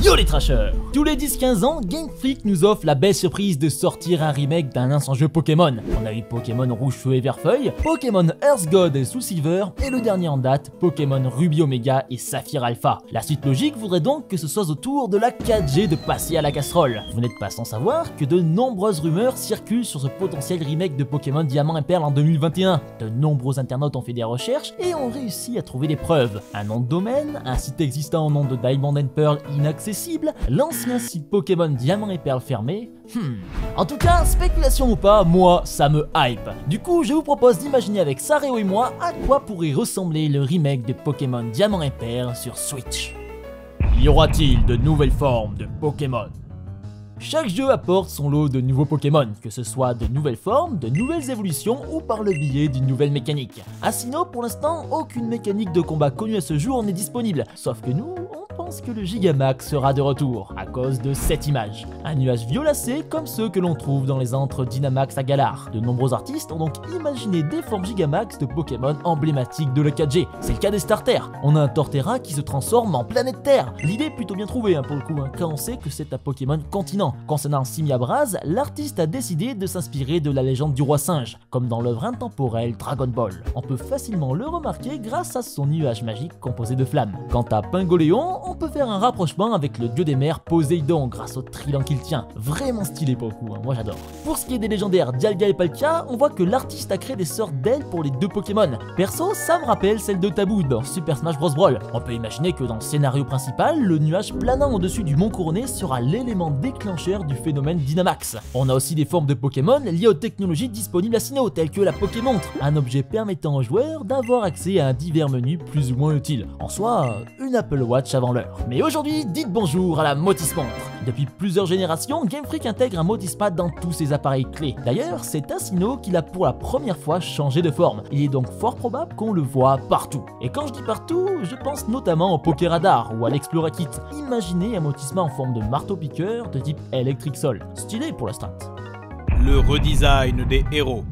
Yo les trashers! Tous les 10-15 ans, Game Freak nous offre la belle surprise de sortir un remake d'un ancien jeu Pokémon. On a eu Pokémon Rouge Feu et Vert Feuille, Pokémon HeartGold et SoulSilver, et le dernier en date, Pokémon Rubis Oméga et Saphir Alpha. La suite logique voudrait donc que ce soit au tour de la 4G de passer à la casserole. Vous n'êtes pas sans savoir que de nombreuses rumeurs circulent sur ce potentiel remake de Pokémon Diamant et Perle en 2021. De nombreux internautes ont fait des recherches et ont réussi à trouver des preuves. Un nom de domaine, un site existant au nom de Diamond and Pearl inaccessible, l'ancien site Pokémon Diamant et Perle fermé. En tout cas, spéculation ou pas, moi ça me hype. Du coup, je vous propose d'imaginer avec Saréo et moi à quoi pourrait ressembler le remake de Pokémon Diamant et Perle sur Switch. Y aura-t-il de nouvelles formes de Pokémon? Chaque jeu apporte son lot de nouveaux Pokémon, que ce soit de nouvelles formes, de nouvelles évolutions ou par le biais d'une nouvelle mécanique. À Sinnoh, pour l'instant, aucune mécanique de combat connue à ce jour n'est disponible, sauf que nous, on pense que le Gigamax sera de retour, à cause de cette image. Un nuage violacé comme ceux que l'on trouve dans les antres Dynamax à Galar. De nombreux artistes ont donc imaginé des formes Gigamax de Pokémon emblématiques de la 4G. C'est le cas des starters. On a un Torterra qui se transforme en planète Terre. L'idée est plutôt bien trouvée pour le coup, quand on sait que c'est un Pokémon continent. Concernant Simiabras, l'artiste a décidé de s'inspirer de la légende du roi singe, comme dans l'œuvre intemporelle Dragon Ball. On peut facilement le remarquer grâce à son nuage magique composé de flammes. Quant à Pingoléon, on peut faire un rapprochement avec le dieu des mers Poseidon grâce au trident qu'il tient. Vraiment stylé pour le coup, moi j'adore. Pour ce qui est des légendaires Dialga et Palkia, on voit que l'artiste a créé des sortes d'ailes pour les deux Pokémon. Perso, ça me rappelle celle de Taboo dans Super Smash Bros Brawl. On peut imaginer que dans le scénario principal, le nuage planant au-dessus du mont couronné sera l'élément déclencheur du phénomène Dynamax. On a aussi des formes de Pokémon liées aux technologies disponibles à Sinnoh, telles que la Pokémontre, un objet permettant aux joueurs d'avoir accès à un divers menus plus ou moins utiles. En soi, une Apple Watch avant l'heure. Mais aujourd'hui, dites bonjour à la motisma. Depuis plusieurs générations, Game Freak intègre un motisma dans tous ses appareils clés. D'ailleurs, c'est à Sinnoh qu'il a pour la première fois changé de forme. Il est donc fort probable qu'on le voit partout. Et quand je dis partout, je pense notamment au Pokéradar ou à l'Explorakit. Imaginez un motisma en forme de marteau-piqueur de type Electric Sol. Stylé pour la strat. Le redesign des héros.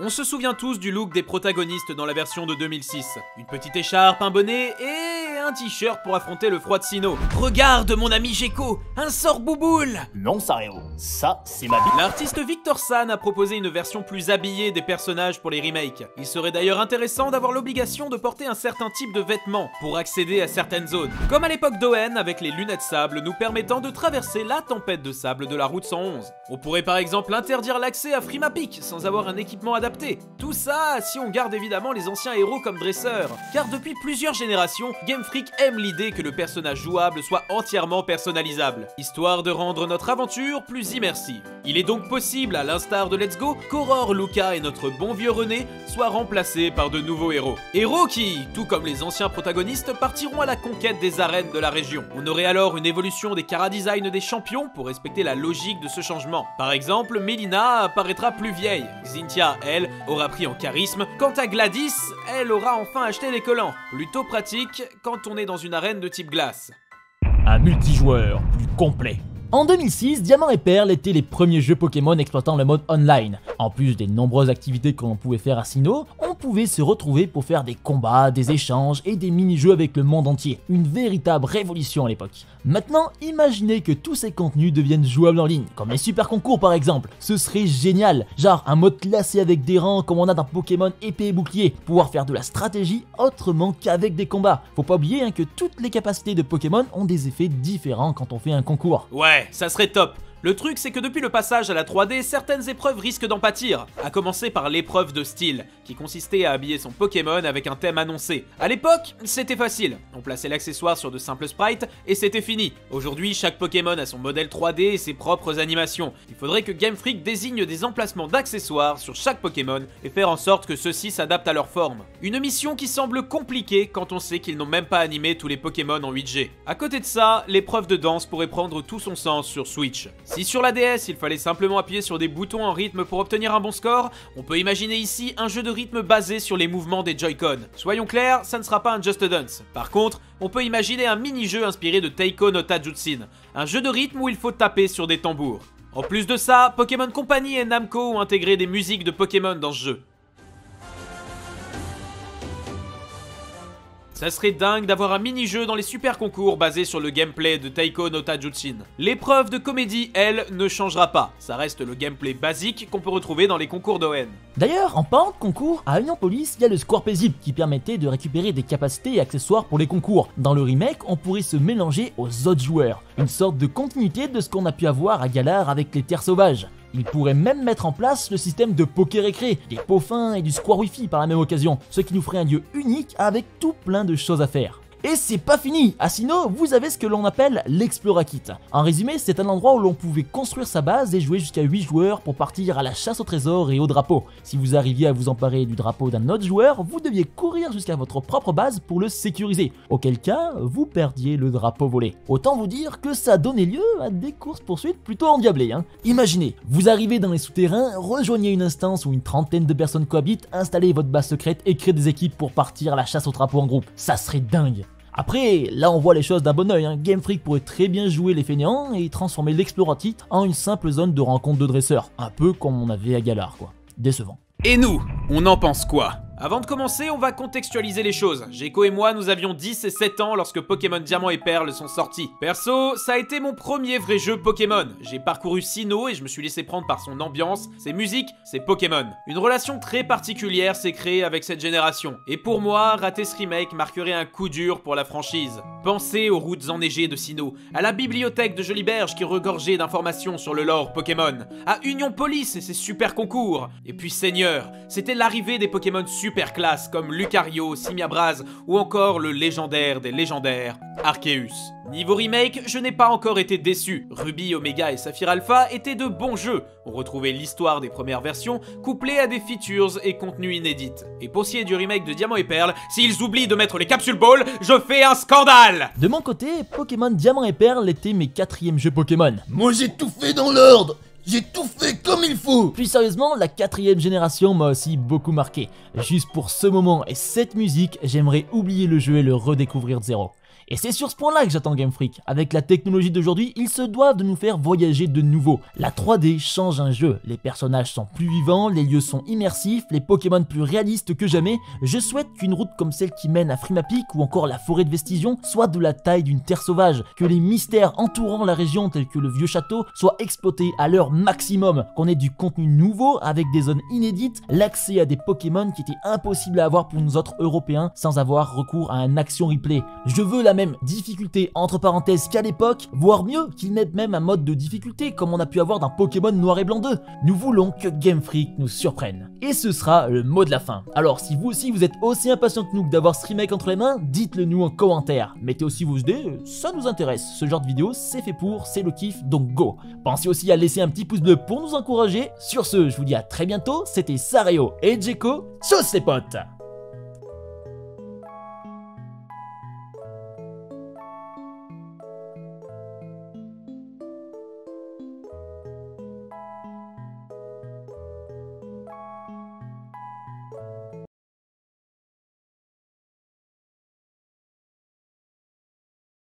On se souvient tous du look des protagonistes dans la version de 2006. Une petite écharpe, un bonnet et un t-shirt pour affronter le froid de Sinnoh. Regarde mon ami Jéco, un sort bouboule. Non Saréo, ça c'est ma vie. L'artiste Victor San a proposé une version plus habillée des personnages pour les remakes. Il serait d'ailleurs intéressant d'avoir l'obligation de porter un certain type de vêtements pour accéder à certaines zones. Comme à l'époque d'Owen avec les lunettes sable nous permettant de traverser la tempête de sable de la route 111. On pourrait par exemple interdire l'accès à Frimapic sans avoir un équipement adapté. Tout ça si on garde évidemment les anciens héros comme dresseurs, car depuis plusieurs générations, Game Freak aime l'idée que le personnage jouable soit entièrement personnalisable, histoire de rendre notre aventure plus immersive. Il est donc possible, à l'instar de Let's Go, qu'Aurore, Luca et notre bon vieux René soient remplacés par de nouveaux héros. Héros qui, tout comme les anciens protagonistes, partiront à la conquête des arènes de la région. On aurait alors une évolution des chara-design des champions pour respecter la logique de ce changement. Par exemple, Melina apparaîtra plus vieille, Xintia, elle, aura pris en charisme. Quant à Gladys, elle aura enfin acheté les collants. Plutôt pratique quand on est dans une arène de type glace. Un multijoueur plus complet. En 2006, Diamant et Perle étaient les premiers jeux Pokémon exploitant le mode online. En plus des nombreuses activités que l'on pouvait faire à Sinnoh, on pouvait se retrouver pour faire des combats, des échanges et des mini-jeux avec le monde entier. Une véritable révolution à l'époque. Maintenant, imaginez que tous ces contenus deviennent jouables en ligne, comme les super concours par exemple. Ce serait génial, genre un mode classé avec des rangs comme on a dans Pokémon épée et bouclier, pouvoir faire de la stratégie autrement qu'avec des combats. Faut pas oublier que toutes les capacités de Pokémon ont des effets différents quand on fait un concours. Ouais. Ça serait top. Le truc, c'est que depuis le passage à la 3D, certaines épreuves risquent d'en pâtir, à commencer par l'épreuve de style, qui consistait à habiller son Pokémon avec un thème annoncé. À l'époque, c'était facile, on plaçait l'accessoire sur de simples sprites et c'était fini. Aujourd'hui, chaque Pokémon a son modèle 3D et ses propres animations. Il faudrait que Game Freak désigne des emplacements d'accessoires sur chaque Pokémon et faire en sorte que ceux-ci s'adaptent à leur forme. Une mission qui semble compliquée quand on sait qu'ils n'ont même pas animé tous les Pokémon en 8G. À côté de ça, l'épreuve de danse pourrait prendre tout son sens sur Switch. Si sur la DS, il fallait simplement appuyer sur des boutons en rythme pour obtenir un bon score, on peut imaginer ici un jeu de rythme basé sur les mouvements des Joy-Con. Soyons clairs, ça ne sera pas un Just Dance. Par contre, on peut imaginer un mini-jeu inspiré de Taiko no Tatsujin, un jeu de rythme où il faut taper sur des tambours. En plus de ça, Pokémon Company et Namco ont intégré des musiques de Pokémon dans ce jeu. Ça serait dingue d'avoir un mini-jeu dans les super concours basé sur le gameplay de Taiko no Tatsujin. L'épreuve de comédie, elle, ne changera pas. Ça reste le gameplay basique qu'on peut retrouver dans les concours d'ON. D'ailleurs, en parlant de concours, à Union Police, il y a le score paisible qui permettait de récupérer des capacités et accessoires pour les concours. Dans le remake, on pourrait se mélanger aux autres joueurs. Une sorte de continuité de ce qu'on a pu avoir à Galar avec les terres sauvages. Ils pourraient même mettre en place le système de poké récré, des pots fins et du square wifi par la même occasion, ce qui nous ferait un lieu unique avec tout plein de choses à faire. Et c'est pas fini, à Sinnoh, vous avez ce que l'on appelle l'Explora Kit. En résumé, c'est un endroit où l'on pouvait construire sa base et jouer jusqu'à 8 joueurs pour partir à la chasse au trésor et au drapeau. Si vous arriviez à vous emparer du drapeau d'un autre joueur, vous deviez courir jusqu'à votre propre base pour le sécuriser, auquel cas, vous perdiez le drapeau volé. Autant vous dire que ça donnait lieu à des courses-poursuites plutôt endiablées, hein. Imaginez, vous arrivez dans les souterrains, rejoignez une instance où une trentaine de personnes cohabitent, installez votre base secrète et créez des équipes pour partir à la chasse au drapeau en groupe. Ça serait dingue. Après, là on voit les choses d'un bon oeil, hein. Game Freak pourrait très bien jouer les fainéants et transformer l'Explora-Kit en une simple zone de rencontre de dresseurs. Un peu comme on avait à Galar quoi. Décevant. Et nous, on en pense quoi? Avant de commencer, on va contextualiser les choses. Jéco et moi, nous avions 10 et 7 ans lorsque Pokémon Diamant et Perle sont sortis. Perso, ça a été mon premier vrai jeu Pokémon. J'ai parcouru Sinnoh et je me suis laissé prendre par son ambiance, ses musiques, ses Pokémon. Une relation très particulière s'est créée avec cette génération. Et pour moi, rater ce remake marquerait un coup dur pour la franchise. Pensez aux routes enneigées de Sinnoh, à la bibliothèque de Joliberge qui regorgeait d'informations sur le lore Pokémon, à Union Police et ses super concours. Et puis Seigneur, c'était l'arrivée des Pokémon super classe comme Lucario, Simiabras ou encore le légendaire des légendaires, Arceus. Niveau remake, je n'ai pas encore été déçu. Rubis Oméga et Saphir Alpha étaient de bons jeux. On retrouvait l'histoire des premières versions couplée à des features et contenus inédits. Et pour ce qui est du remake de Diamant et Perle, s'ils oublient de mettre les capsules balls, je fais un scandale! De mon côté, Pokémon Diamant et Perle était mes 4e jeux Pokémon. Moi j'ai tout fait dans l'ordre! J'ai tout fait comme il faut! Plus sérieusement, la 4e génération m'a aussi beaucoup marqué. Juste pour ce moment et cette musique, j'aimerais oublier le jeu et le redécouvrir de zéro. Et c'est sur ce point-là que j'attends Game Freak. Avec la technologie d'aujourd'hui, ils se doivent de nous faire voyager de nouveau. La 3D change un jeu, les personnages sont plus vivants, les lieux sont immersifs, les Pokémon plus réalistes que jamais. Je souhaite qu'une route comme celle qui mène à Frimapic ou encore la forêt de Vestigion soit de la taille d'une terre sauvage, que les mystères entourant la région tels que le vieux château soient exploités à leur maximum, qu'on ait du contenu nouveau avec des zones inédites, l'accès à des Pokémon qui étaient impossibles à avoir pour nous autres Européens sans avoir recours à un action replay. Je veux la même difficulté entre parenthèses qu'à l'époque, voire mieux, qu'ils mettent même un mode de difficulté comme on a pu avoir dans Pokémon Noir et Blanc 2. Nous voulons que Game Freak nous surprenne. Et ce sera le mot de la fin. Alors si vous aussi vous êtes aussi impatient que nous d'avoir ce remake entre les mains, dites-le nous en commentaire. Mettez aussi vos idées, ça nous intéresse. Ce genre de vidéo, c'est fait pour, c'est le kiff, donc go. Pensez aussi à laisser un petit pouce bleu pour nous encourager. Sur ce, je vous dis à très bientôt, c'était Sareo et Jéco, tchuss les potes!